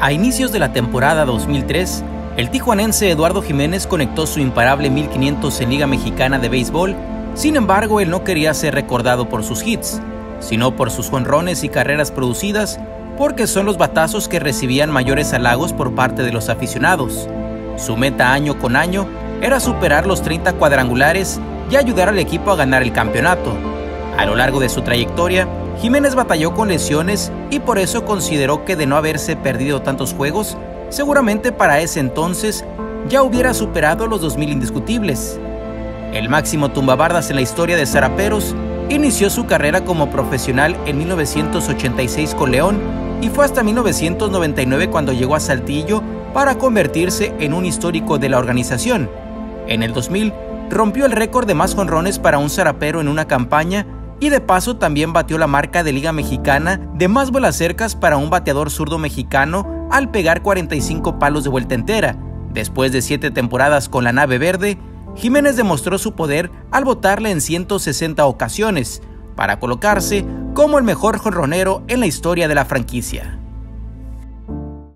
A inicios de la temporada 2003, el tijuanense Eduardo Jiménez conectó su imparable 1500 en Liga Mexicana de Béisbol. Sin embargo, él no quería ser recordado por sus hits, sino por sus jonrones y carreras producidas, porque son los batazos que recibían mayores halagos por parte de los aficionados. Su meta año con año era superar los 30 cuadrangulares y ayudar al equipo a ganar el campeonato. A lo largo de su trayectoria, Jiménez batalló con lesiones y por eso consideró que de no haberse perdido tantos juegos, seguramente para ese entonces ya hubiera superado los 2000 indiscutibles. El máximo tumbabardas en la historia de Saraperos inició su carrera como profesional en 1986 con León y fue hasta 1999 cuando llegó a Saltillo para convertirse en un histórico de la organización. En el 2000, rompió el récord de más jonrones para un sarapero en una campaña y de paso también batió la marca de Liga Mexicana de más bolas cercas para un bateador zurdo mexicano al pegar 45 palos de vuelta entera. Después de 7 temporadas con la nave verde, Jiménez demostró su poder al botarle en 160 ocasiones, para colocarse como el mejor jonronero en la historia de la franquicia.